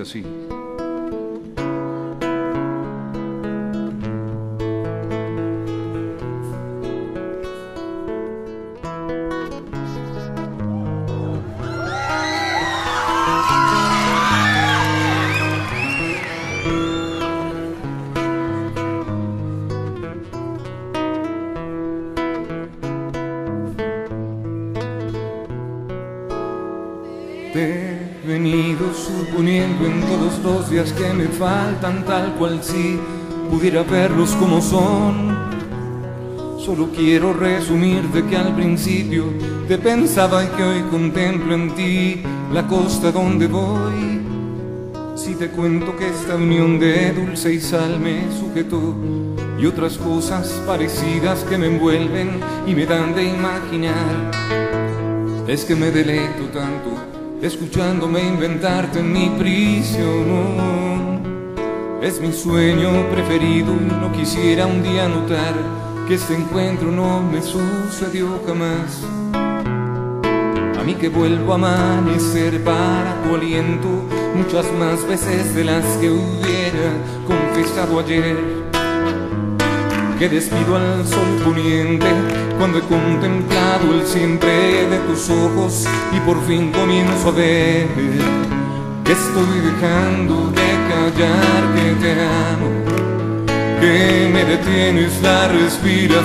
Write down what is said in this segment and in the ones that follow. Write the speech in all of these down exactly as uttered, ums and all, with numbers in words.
Así. Te he venido suponiendo en todos los días que me faltan, tal cual si pudiera verlos como son. Solo quiero resumirte que al principio te pensaba y que hoy contemplo en ti la costa donde voy. Si te cuento que esta unión de dulce y sal me sujetó y otras cosas parecidas que me envuelven y me dan de imaginar, es que me deleito tanto escuchándome inventarte en mi prisión. Es mi sueño preferido y no quisiera un día notar que este encuentro no me sucedió jamás. A mí que vuelvo a amanecer para tu aliento muchas más veces de las que hubiera confesado ayer, que despido al sol poniente cuando he contemplado el siempre de tus ojos y por fin comienzo a ver que estoy dejando de callar, que te amo, que me detienes la respiración,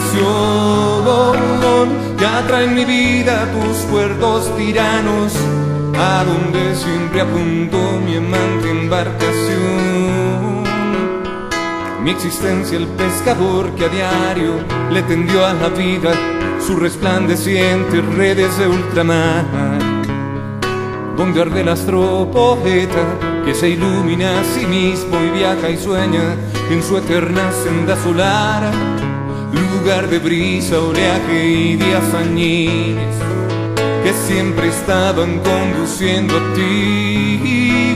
que atrae mi vida tus puertos tiranos, a donde siempre apuntó mi amante embarcación. Mi existencia, el pescador que a diario le tendió a la vida sus resplandecientes redes de ultramar, donde arde el astro poeta que se ilumina a sí mismo y viaja y sueña en su eterna senda solar, lugar de brisa, oleaje y días añiles que siempre estaban conduciendo a ti,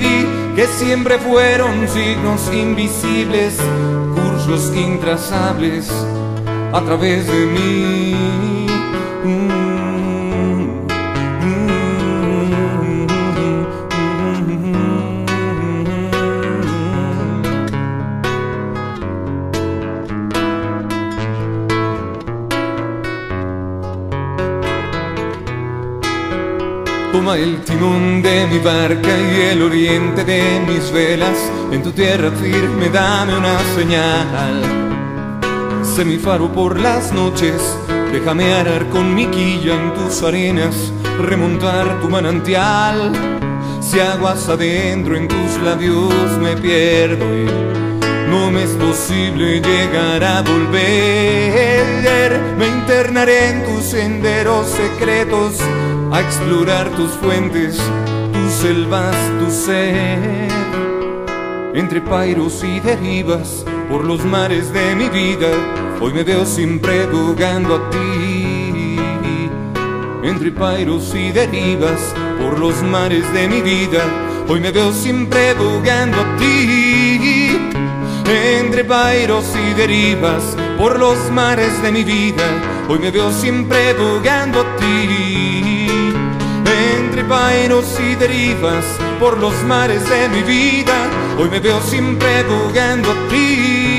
que siempre fueron signos invisibles, cursos intrazables a través de mí. Toma el timón de mi barca y el oriente de mis velas, en tu tierra firme dame una señal. Sé mi faro por las noches, déjame arar con mi quilla en tus arenas, remontar tu manantial. Si aguas adentro en tus labios me pierdo y no me es posible llegar a volver, me internaré en tus senderos secretos, a explorar tus fuentes, tus selvas, tu sed. Entre pairos y derivas, por los mares de mi vida, hoy me veo siempre bogando a ti. Entre pairos y derivas, por los mares de mi vida, hoy me veo siempre bogando a ti. Entre pairos y derivas, por los mares de mi vida, hoy me veo siempre bogando a ti. Entre pairos y derivas, por los mares de mi vida, hoy me veo siempre bogando a ti.